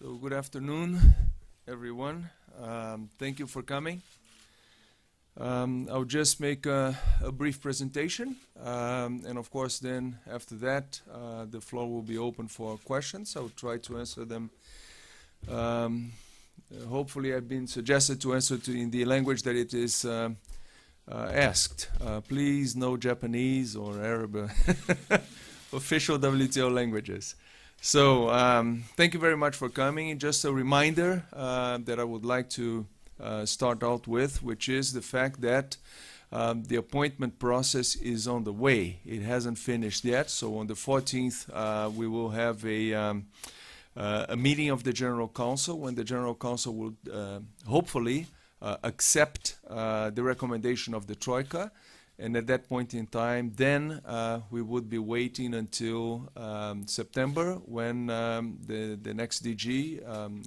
So good afternoon, everyone. Thank you for coming. I'll just make a brief presentation, and of course then after that the floor will be open for questions. I'll try to answer them. Hopefully I've been suggested to answer in the language that it is asked. Please, no Japanese or Arab official WTO languages. So thank you very much for coming. Just a reminder that I would like to start out with, which is the fact that the appointment process is on the way. It hasn't finished yet, so on the 14th we will have a meeting of the General Council, when the General Council will hopefully accept the recommendation of the Troika, and at that point in time then we would be waiting until September, when the next DG,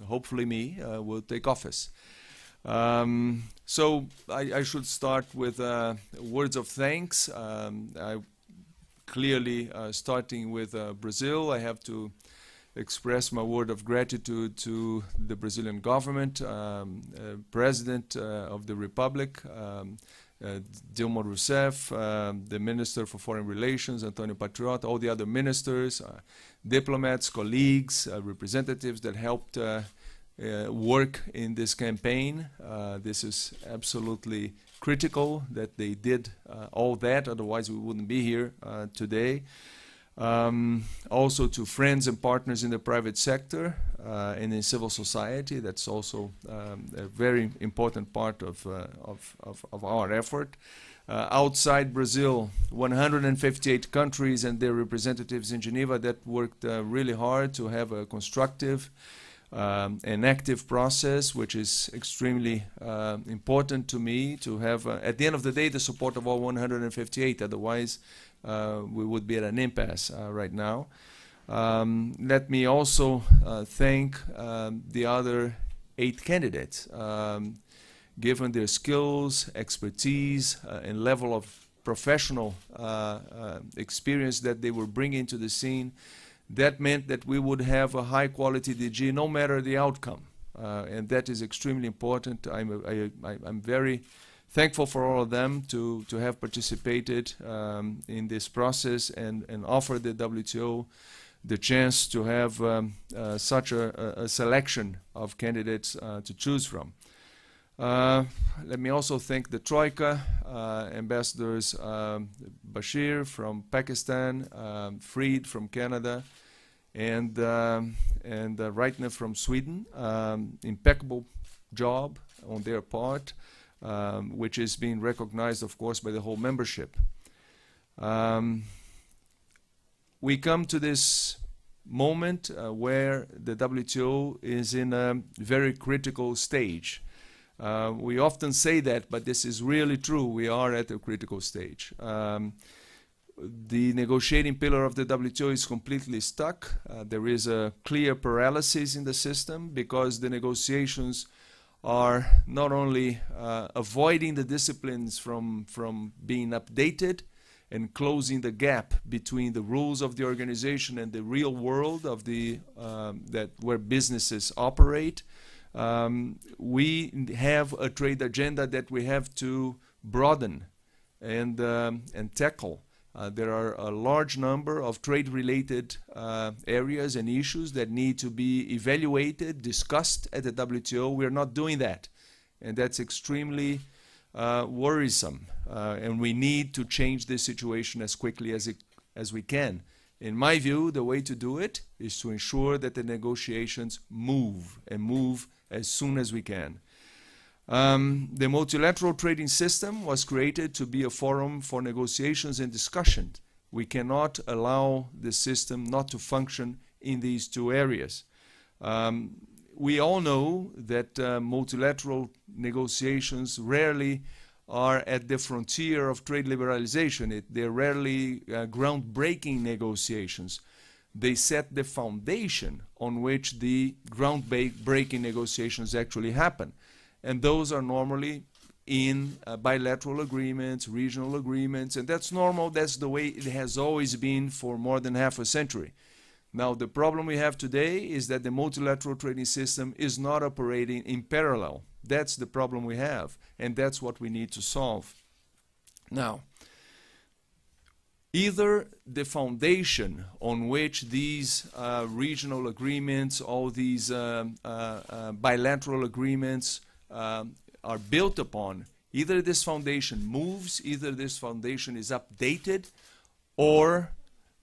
hopefully me, will take office. So I should start with words of thanks. I clearly, starting with Brazil, I have to express my word of gratitude to the Brazilian government, President of the Republic, Dilma Rousseff, the Minister for Foreign Relations, Antonio Patriota, all the other ministers, diplomats, colleagues, representatives that helped work in this campaign. This is absolutely critical that they did all that, otherwise we wouldn't be here today. Also to friends and partners in the private sector and in civil society. That's also a very important part of our effort. Outside Brazil, 158 countries and their representatives in Geneva that worked really hard to have a constructive an active process, which is extremely important to me to have, at the end of the day, the support of all 158, otherwise we would be at an impasse right now. Let me also thank the other 8 candidates. Given their skills, expertise, and level of professional experience that they were bringing to the scene, that meant that we would have a high-quality DG no matter the outcome, and that is extremely important. I'm very thankful for all of them to have participated in this process and offer the WTO the chance to have such a selection of candidates to choose from. Let me also thank the Troika, ambassadors Bashir from Pakistan, Fried from Canada, and Reitner from Sweden. Impeccable job on their part, which is being recognized, of course, by the whole membership. We come to this moment where the WTO is in a very critical stage. We often say that, but this is really true. We are at a critical stage. The negotiating pillar of the WTO is completely stuck. There is a clear paralysis in the system because the negotiations are not only avoiding the disciplines from being updated and closing the gap between the rules of the organization and the real world of the where businesses operate. We have a trade agenda that we have to broaden and tackle. There are a large number of trade-related areas and issues that need to be evaluated, discussed at the WTO. We are not doing that, and that's extremely worrisome. And we need to change this situation as quickly as we can. In my view, the way to do it is to ensure that the negotiations move, and move as soon as we can. The multilateral trading system was created to be a forum for negotiations and discussion. We cannot allow the system not to function in these two areas. We all know that multilateral negotiations rarely are at the frontier of trade liberalization. They're rarely groundbreaking negotiations. They set the foundation on which the groundbreaking negotiations actually happen. And those are normally in bilateral agreements, regional agreements, and that's normal. That's the way it has always been for more than half a century. Now, the problem we have today is that the multilateral trading system is not operating in parallel. That's the problem we have, and that's what we need to solve. Now, either the foundation on which these regional agreements, all these bilateral agreements are built upon, either this foundation moves, either this foundation is updated, or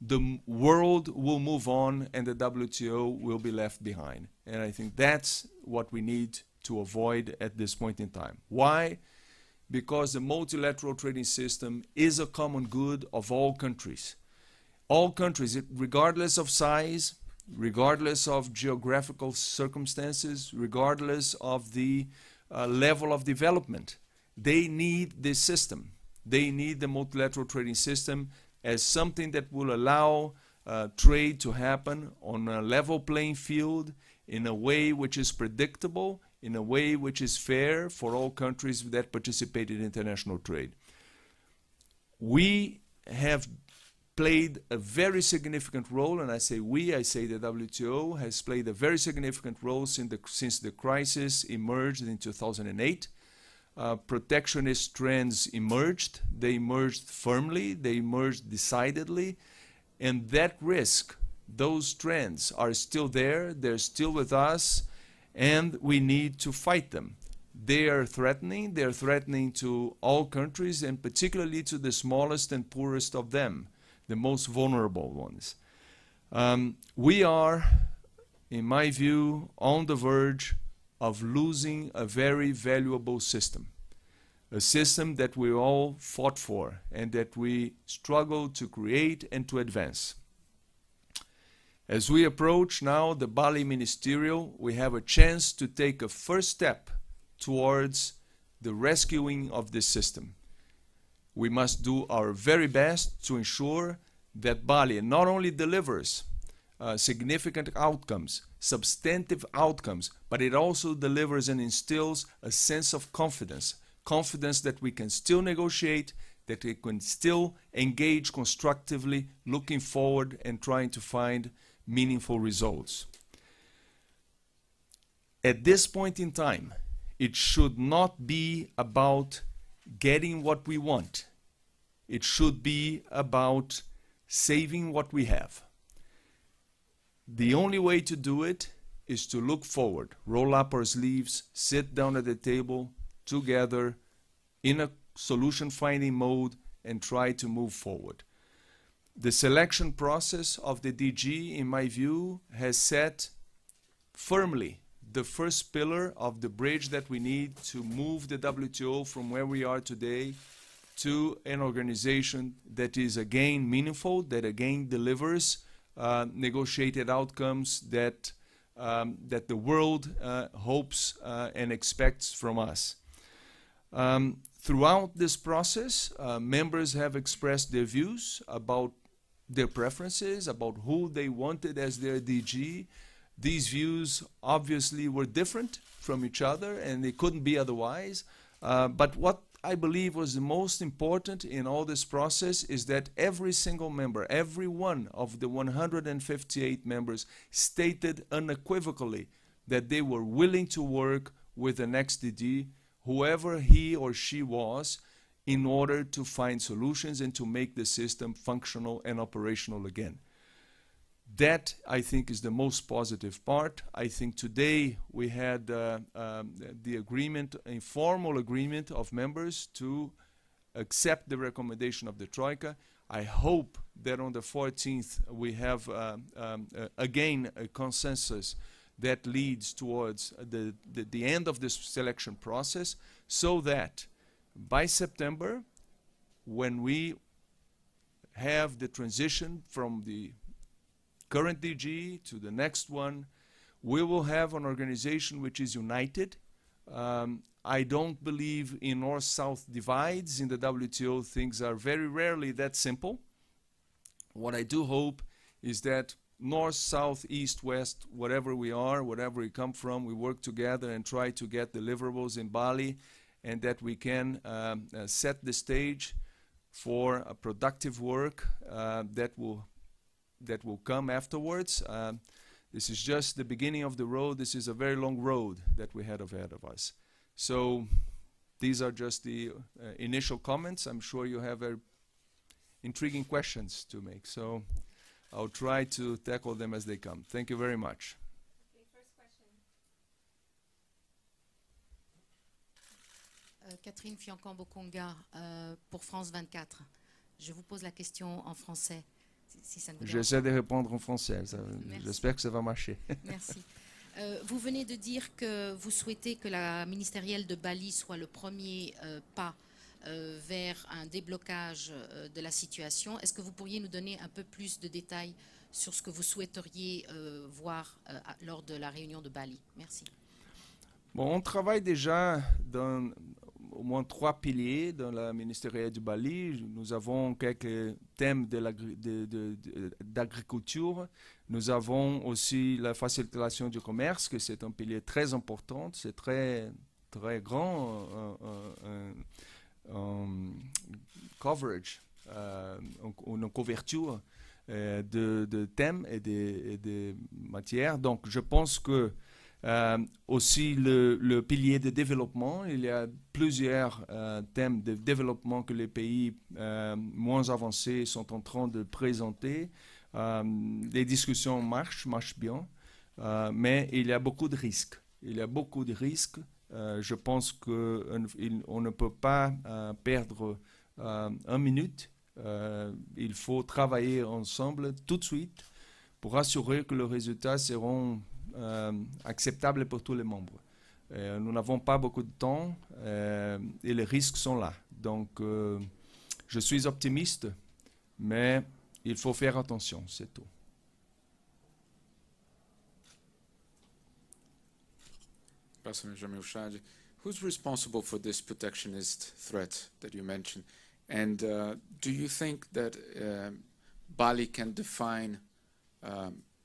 the world will move on and the WTO will be left behind. And I think that's what we need to avoid at this point in time. Why? Because the multilateral trading system is a common good of all countries. All countries, regardless of size, regardless of geographical circumstances, regardless of the level of development, they need this system. They need the multilateral trading system as something that will allow trade to happen on a level playing field in a way which is predictable, in a way which is fair for all countries that participate in international trade. We have played a very significant role, and I say we, I say the WTO has played a very significant role since the crisis emerged in 2008. Protectionist trends emerged, they emerged firmly, they emerged decidedly, and that risk, those trends are still there, they're still with us, and we need to fight them. They're threatening to all countries, and particularly to the smallest and poorest of them, the most vulnerable ones. We are, in my view, on the verge of losing a very valuable system, a system that we all fought for and that we struggled to create and to advance. As we approach now the Bali Ministerial, we have a chance to take a first step towards the rescuing of this system. We must do our very best to ensure that Bali not only delivers significant outcomes, substantive outcomes, but it also delivers and instills a sense of confidence, confidence that we can still negotiate, that we can still engage constructively, looking forward and trying to find meaningful results. At this point in time, it should not be about getting what we want. It should be about saving what we have. The only way to do it is to look forward, roll up our sleeves, sit down at the table together in a solution-finding mode and try to move forward. The selection process of the DG, in my view, has set firmly the first pillar of the bridge that we need to move the WTO from where we are today to an organization that is again meaningful, that again delivers negotiated outcomes that, that the world hopes and expects from us. Throughout this process, members have expressed their views about their preferences, about who they wanted as their DG. These views obviously were different from each other, and they couldn't be otherwise. But what I believe was the most important in all this process is that every single member, every one of the 158 members stated unequivocally that they were willing to work with the next DG, whoever he or she was, in order to find solutions and to make the system functional and operational again. That, I think, is the most positive part. I think today we had the agreement, a formal agreement of members to accept the recommendation of the Troika. I hope that on the 14th we have again a consensus that leads towards the end of this selection process, so that by September, when we have the transition from the current DG to the next one, we will have an organization which is united. I don't believe in North-South divides. In the WTO, things are very rarely that simple. What I do hope is that North, South, East, West, whatever we are, whatever we come from, we work together and try to get deliverables in Bali, and that we can set the stage for a productive work that will that will come afterwards. This is just the beginning of the road. This is a very long road that we had ahead of us. So these are just the initial comments. I'm sure you have intriguing questions to make. So I'll try to tackle them as they come. Thank you very much. Okay, first question. Catherine fiancan pour France 24. Je vous pose la question en français. Si ça ne vous dérange pas. J'essaie de répondre en français. J'espère que ça va marcher. Merci. Vous venez de dire que vous souhaitez que la ministérielle de Bali soit le premier pas vers un déblocage de la situation. Est-ce que vous pourriez nous donner un peu plus de détails sur ce que vous souhaiteriez voir lors de la réunion de Bali? Merci. Bon, on travaille déjà dans au moins 3 piliers dans la ministérielle de Bali. Nous avons quelques thèmes d'agriculture. Nous avons aussi la facilitation du commerce, que c'est un pilier très important. C'est très, très grand coverage, une couverture de thèmes et de matières. Donc, je pense que aussi le pilier de développement, il y a plusieurs thèmes de développement que les pays moins avancés sont en train de présenter. Les discussions marchent bien, mais il y a beaucoup de risques. Il y a beaucoup de risques. Je pense qu'on ne peut pas perdre une minute. Il faut travailler ensemble tout de suite pour assurer que les résultats seront acceptable pour tous les membres. Nous n'avons pas beaucoup de temps et les risques sont là. Donc, je suis optimiste, mais il faut faire attention, c'est tout. President Jamil Shadi, who's responsible for this protectionist threat that you mentioned? And do you think that Bali can define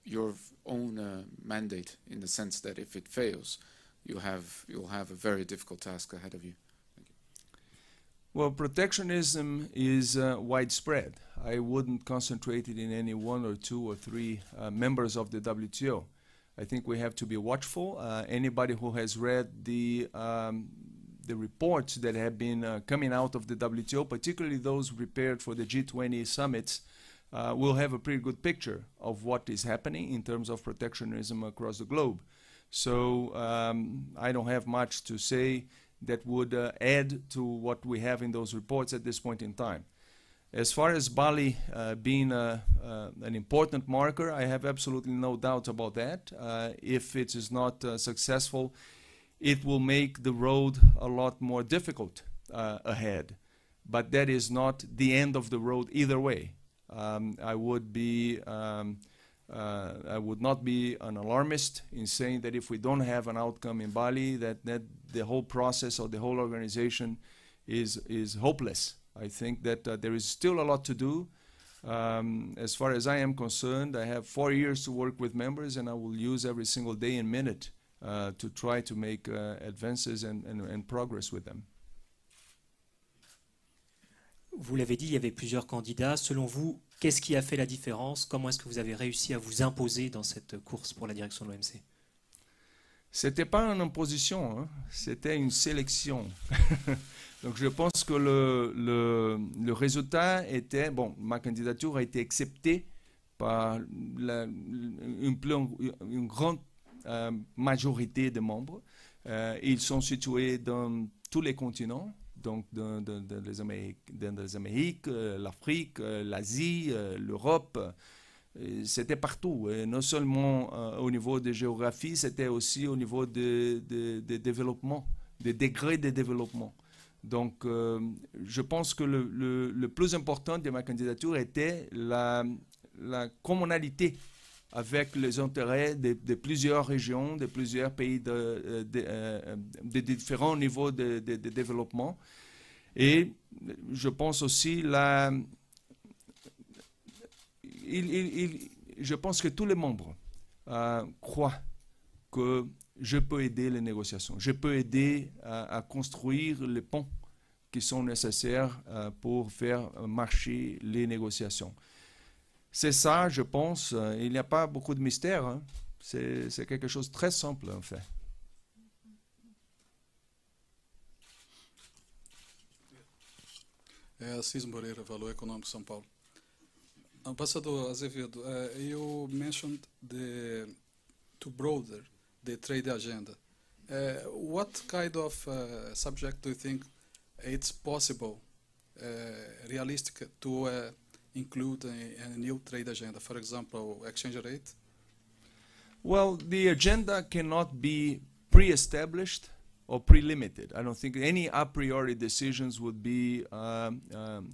your own mandate, in the sense that if it fails, you'll have a very difficult task ahead of you? Thank you. Well, protectionism is widespread. I wouldn't concentrate it in any 1 or 2 or 3 members of the WTO. I think we have to be watchful. Anybody who has read the reports that have been coming out of the WTO, particularly those prepared for the G20 summits, we'll have a pretty good picture of what is happening in terms of protectionism across the globe. So I don't have much to say that would add to what we have in those reports at this point in time. As far as Bali being an important marker, I have absolutely no doubt about that. If it is not successful, it will make the road a lot more difficult ahead. But that is not the end of the road either way. I would not be an alarmist in saying that if we don't have an outcome in Bali, that the whole process or the whole organization is hopeless. I think that there is still a lot to do. As far as I am concerned, I have 4 years to work with members, and I will use every single day and minute to try to make advances and progress with them. Vous l'avez dit, il y avait plusieurs candidats. Selon vous, qu'est-ce qui a fait la différence? Comment est-ce que vous avez réussi à vous imposer dans cette course pour la direction de l'OMC? C'était pas une imposition, hein? C'était une sélection. Donc je pense que le résultat était... Bon, ma candidature a été acceptée par une grande majorité de membres. Ils sont situés dans tous les continents. Donc, dans les Amériques, l'Afrique, l'Asie, l'Europe, c'était partout. Et non seulement au niveau de géographie, c'était aussi au niveau de développement, des degrés de développement. Donc, je pense que le plus important de ma candidature était la communalité avec les intérêts de plusieurs régions, de plusieurs pays de différents niveaux de développement. Et je pense aussi je pense que tous les membres croient que je peux aider les négociations, je peux aider à construire les ponts qui sont nécessaires pour faire marcher les négociations. C'est ça, je pense. Il n'y a pas beaucoup de mystère. Hein. C'est quelque chose de très simple, en fait. É Assis Moreira, Valor Econômico, São Paulo. Ambassador Azevedo, you mentioned to broader the trade agenda. What kind of subject do you think it's possible, realistic, to include a new trade agenda? For example, exchange rate? Well, the agenda cannot be pre-established or pre-limited. I don't think any a priori decisions would be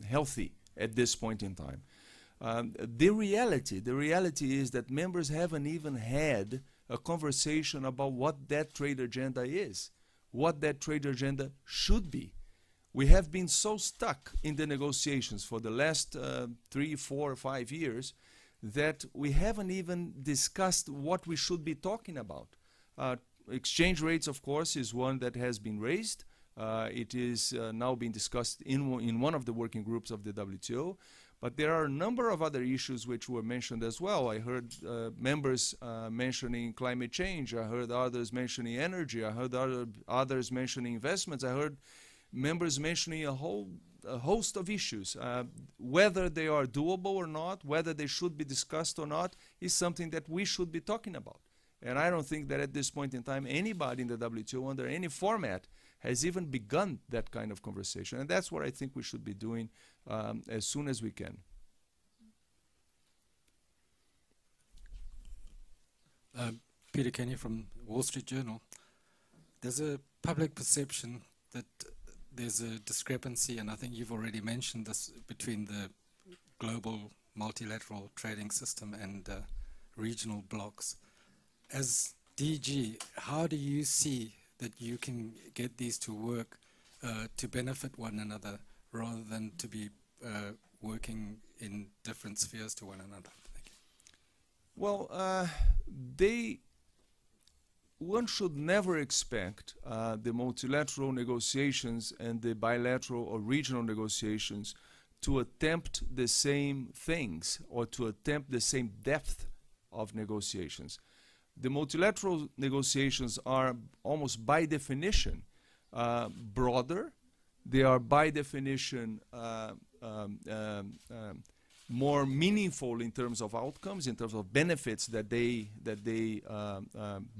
healthy at this point in time. The reality is that members haven't even had a conversation about what that trade agenda is, what that trade agenda should be. We have been so stuck in the negotiations for the last 3, 4, 5 years that we haven't even discussed what we should be talking about. Exchange rates, of course, is one that has been raised. It is now being discussed in one of the working groups of the WTO. But there are a number of other issues which were mentioned as well. I heard members mentioning climate change. I heard others mentioning energy. I heard others mentioning investments. I heard members mentioning a host of issues. Whether they are doable or not, whether they should be discussed or not, is something that we should be talking about. And I don't think that at this point in time, anybody in the WTO under any format has even begun that kind of conversation. And that's what I think we should be doing as soon as we can. Peter Kenny from Wall Street Journal. There's a public perception that there's a discrepancy, and I think you've already mentioned this, between the global multilateral trading system and regional blocs. As DG, how do you see that you can get these to work to benefit one another rather than to be working in different spheres to one another? Thank you. Well, one should never expect the multilateral negotiations and the bilateral or regional negotiations to attempt the same things or to attempt the same depth of negotiations. The multilateral negotiations are almost by definition broader. They are by definition more meaningful in terms of outcomes, in terms of benefits that they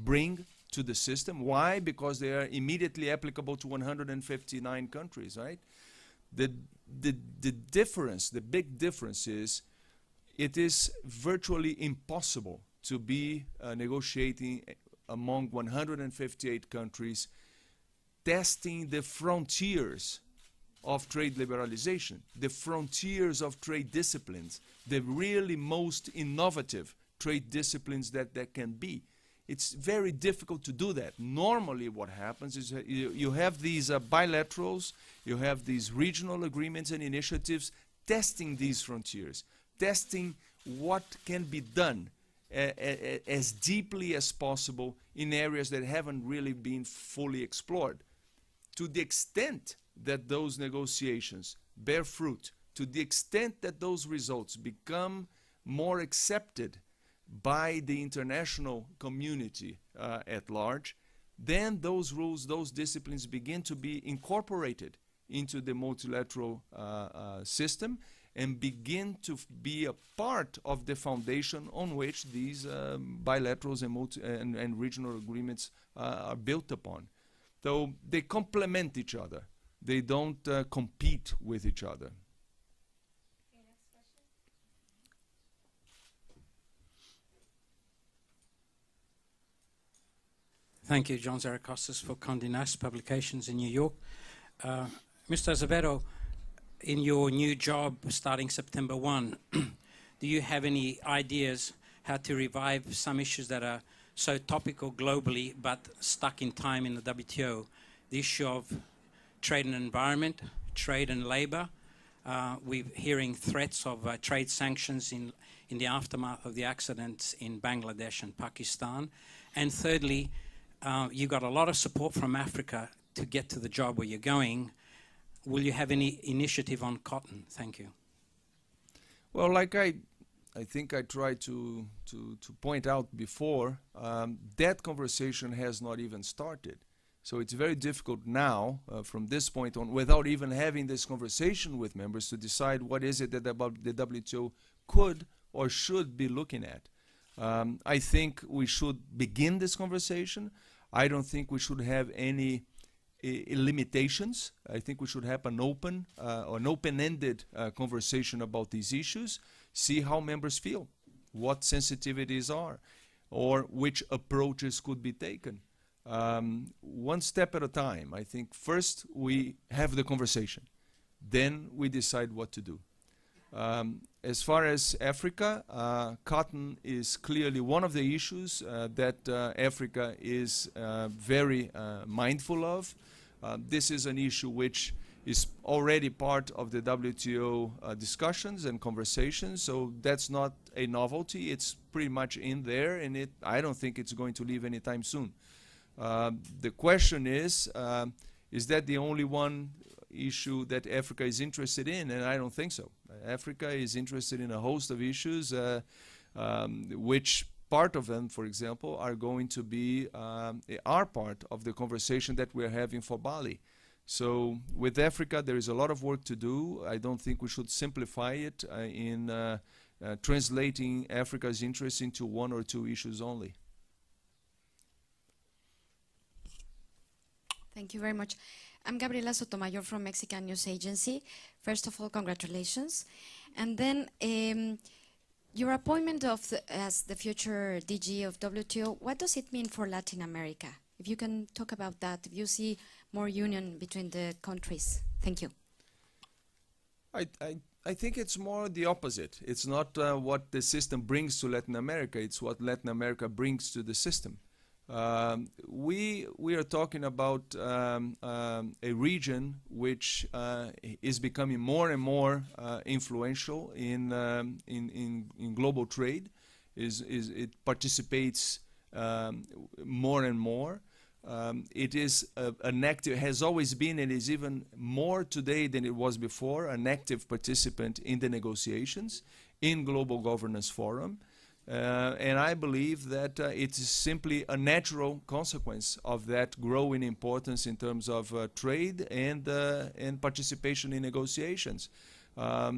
bring to the system. Why? Because they are immediately applicable to 159 countries, right? The difference, the big difference is it is virtually impossible to be negotiating among 158 countries, testing the frontiers of trade liberalization, the frontiers of trade disciplines, the really most innovative trade disciplines that can be. It's very difficult to do that. Normally what happens is you have these bilaterals, you have these regional agreements and initiatives testing these frontiers, testing what can be done as deeply as possible in areas that haven't really been fully explored. To the extent that those negotiations bear fruit, to the extent that those results become more accepted by the international community at large, then those rules, those disciplines begin to be incorporated into the multilateral system and begin to be a part of the foundation on which these bilaterals and regional agreements are built upon. So they complement each other. They don't compete with each other. Okay, next question. Thank you, John Zaracostas for Condé Nast Publications in New York. Mr. Azevedo, in your new job starting September 1, do you have any ideas how to revive some issues that are so topical globally but stuck in time in the WTO? The issue of trade and environment, trade and labor. We're hearing threats of trade sanctions in the aftermath of the accidents in Bangladesh and Pakistan. And thirdly, you got a lot of support from Africa to get to the job where you're going. Will you have any initiative on cotton? Thank you. Well, like I I think I tried to point out before, that conversation has not even started. So it's very difficult now, from this point on, without even having this conversation with members, to decide what is it that the WTO could or should be looking at. I think we should begin this conversation. I don't think we should have any limitations. I think we should have an open, an open-ended conversation about these issues. See how members feel, what sensitivities are, or which approaches could be taken. One step at a time. I think first we have the conversation, then we decide what to do. As far as Africa, cotton is clearly one of the issues that Africa is very mindful of. This is an issue which is already part of the WTO discussions and conversations, so that's not a novelty. It's pretty much in there, and I don't think it's going to leave anytime soon. The question is that the only one issue that Africa is interested in? And I don't think so. Africa is interested in a host of issues, which part of them, for example, are going to be our part of the conversation that we're having for Bali. So with Africa, there is a lot of work to do. I don't think we should simplify it in translating Africa's interest into one or two issues only. Thank you very much. I'm Gabriela Sotomayor from Mexican News Agency. First of all, congratulations. And then your appointment of as the future DG of WTO, what does it mean for Latin America? If you can talk about that, if you see more union between the countries. Thank you. I think it's more the opposite. It's not what the system brings to Latin America, it's what Latin America brings to the system. We are talking about a region which is becoming more and more influential in global trade. It participates more and more. It is an active, has always been, and is even more today than it was before, an active participant in the negotiations in Global Governance Forum. And I believe that it is simply a natural consequence of that growing importance in terms of trade and participation in negotiations. To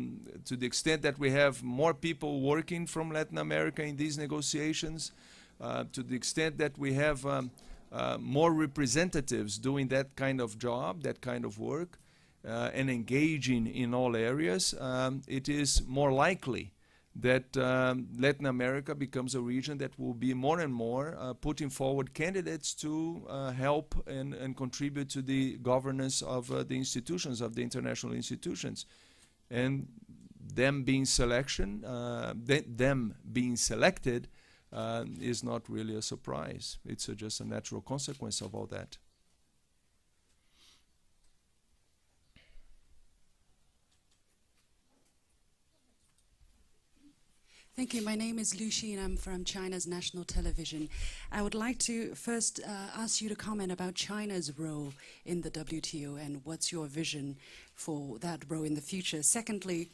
the extent that we have more people working from Latin America in these negotiations, to the extent that we have more representatives doing that kind of job, that kind of work, and engaging in all areas, it is more likely that Latin America becomes a region that will be more and more putting forward candidates to help and contribute to the governance of the institutions, of the international institutions. And them being selected is not really a surprise. It's just a natural consequence of all that. Thank you. My name is Lu Xie and I'm from China's National Television. I would like to first ask you to comment about China's role in the WTO and what's your vision for that role in the future. Secondly,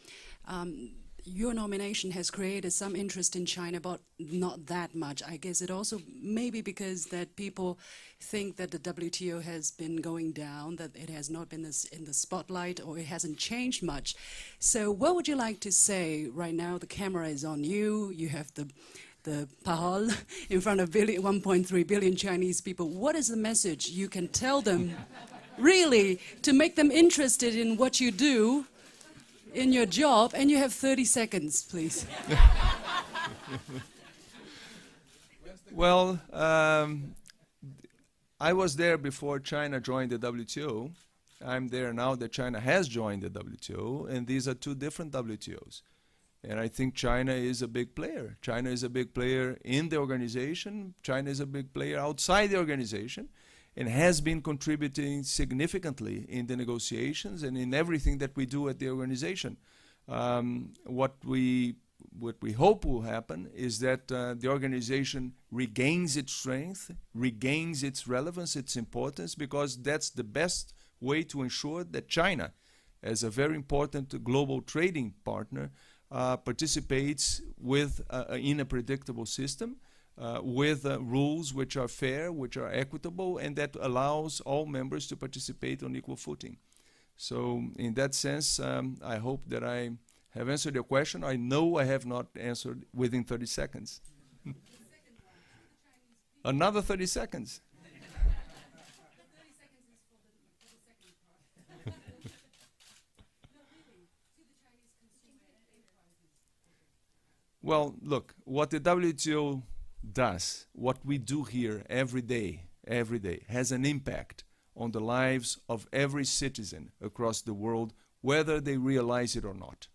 your nomination has created some interest in China, but not that much. I guess it also maybe because that people think that the WTO has been going down, that it has not been this in the spotlight, or it hasn't changed much. So what would you like to say right now? The camera is on you. You have the parole in front of 1.3 billion Chinese people. What is the message you can tell them, really, to make them interested in what you do, in your job? And you have 30 seconds, please. Well, I was there before China joined the WTO. I'm there now that China has joined the WTO, and these are two different WTOs. And I think China is a big player. China is a big player in the organization. China is a big player outside the organization, and has been contributing significantly in the negotiations and in everything that we do at the organization. What we hope will happen is that the organization regains its strength, regains its relevance, its importance, because that's the best way to ensure that China, as a very important global trading partner, participates with in a predictable system with rules which are fair, which are equitable, and that allows all members to participate on equal footing. So in that sense, I hope that I have answered your question. I know I have not answered within 30 seconds. Another 30 seconds. Well, look, what the WTO does, what we do here every day, has an impact on the lives of every citizen across the world, whether they realize it or not.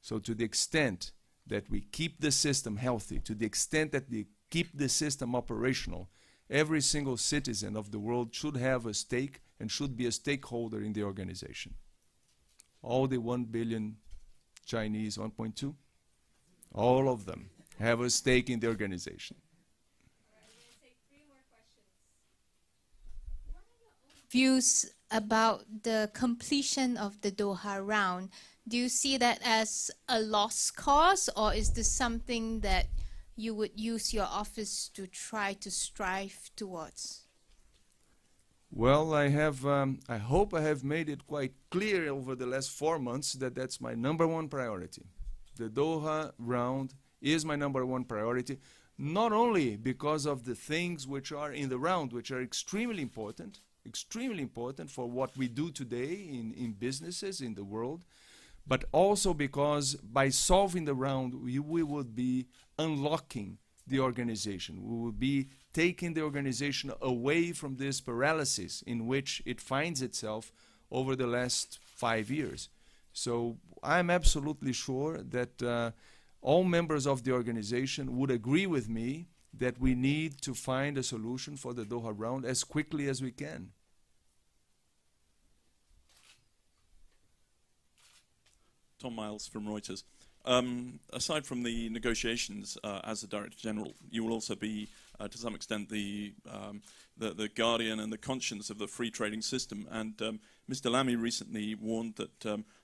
So to the extent that we keep the system healthy, to the extent that we keep the system operational, every single citizen of the world should have a stake and should be a stakeholder in the organization. All the 1 billion Chinese, 1.2? All of them have a stake in the organization. All right, we'll take three more questions. What are your views about the completion of the Doha round? Do you see that as a lost cause, or is this something that you would use your office to try to strive towards? Well, I have. I hope I have made it quite clear over the last 4 months that that's my number 1 priority. The Doha round is my number 1 priority, not only because of the things which are in the round, which are extremely important for what we do today in businesses, in the world, but also because by solving the round, we would be unlocking the organization. We would be taking the organization away from this paralysis in which it finds itself over the last 5 years. So I'm absolutely sure that all members of the organization would agree with me that we need to find a solution for the Doha round as quickly as we can. Tom Miles from Reuters. Aside from the negotiations as the Director General, you will also be, to some extent, the guardian and the conscience of the free trading system. And Mr. Lamy recently warned that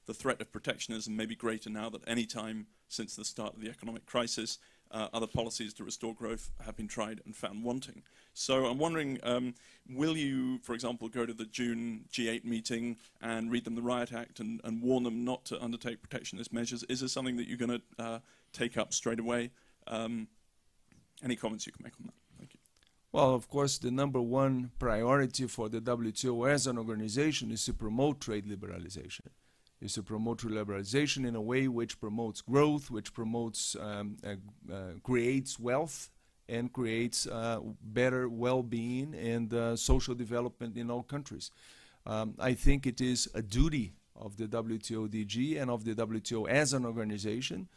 the threat of protectionism may be greater now than any time since the start of the economic crisis. Other policies to restore growth have been tried and found wanting. So I'm wondering, will you, for example, go to the June G8 meeting and read them the Riot Act and warn them not to undertake protectionist measures? Is this something that you're going to take up straight away? Any comments you can make on that? Thank you. Well, of course, the number 1 priority for the WTO as an organization is to promote trade liberalization. Is to promote liberalization in a way which promotes growth, which promotes, creates wealth, and creates better well-being and social development in all countries. I think it is a duty of the WTO DG and of the WTO as an organization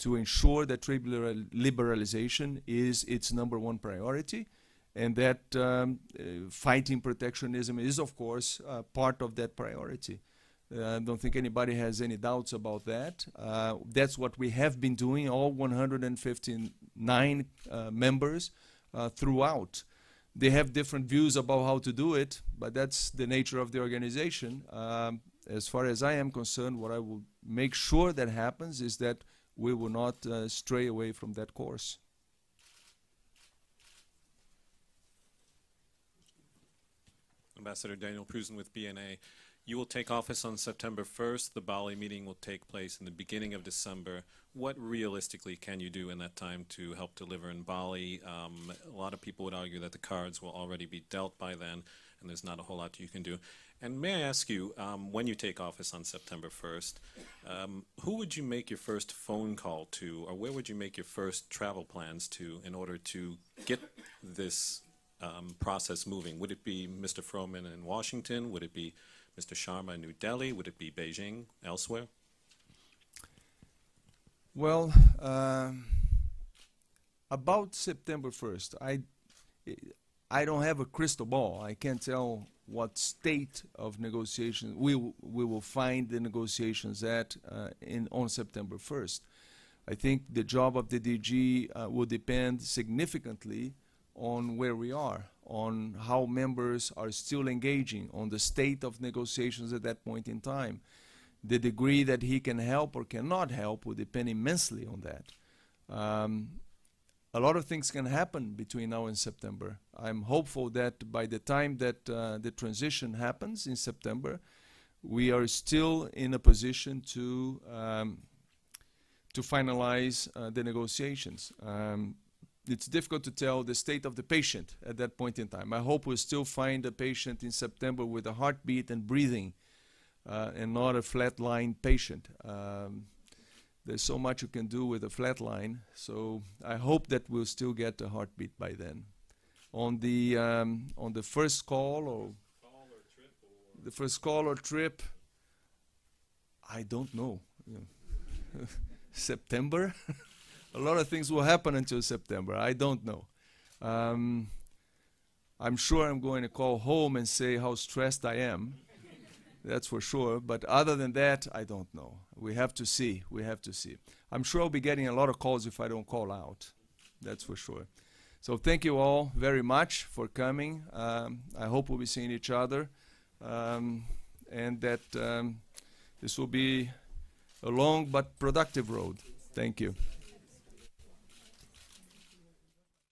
to ensure that trade liberalization is its number 1 priority, and that fighting protectionism is, of course, part of that priority. I don't think anybody has any doubts about that. That's what we have been doing, all 159 members throughout. They have different views about how to do it, but that's the nature of the organization. As far as I am concerned, what I will make sure that happens is that we will not stray away from that course. Ambassador Daniel Prusin with BNA. You will take office on September 1st. The Bali meeting will take place in the beginning of December. What realistically can you do in that time to help deliver in Bali? A lot of people would argue that the cards will already be dealt by then, and there's not a whole lot you can do. And may I ask you, when you take office on September 1st, who would you make your first phone call to, or where would you make your first travel plans to in order to get this process moving? Would it be Mr. Froman in Washington? Would it be Mr. Sharma in New Delhi? Would it be Beijing, elsewhere? Well, about September 1st, I don't have a crystal ball. I can't tell what state of negotiation we will find the negotiations at on September 1st. I think the job of the DG will depend significantly on where we are, on how members are still engaging, on the state of negotiations at that point in time. The degree that he can help or cannot help will depend immensely on that. A lot of things can happen between now and September. I'm hopeful that by the time that the transition happens in September, we are still in a position to finalize the negotiations. It's difficult to tell the state of the patient at that point in time. I hope we'll still find a patient in September with a heartbeat and breathing and not a flatline patient. There's so much you can do with a flat line, so I hope that we'll still get a heartbeat by then. On the first call or trip, I don't know. Yeah. September, a lot of things will happen until September. I don't know. I'm sure I'm going to call home and say how stressed I am. That's for sure, but other than that, I don't know. We have to see, we have to see. I'm sure I'll be getting a lot of calls if I don't call out, that's for sure. So thank you all very much for coming. I hope we'll be seeing each other, and that this will be a long but productive road. Thank you.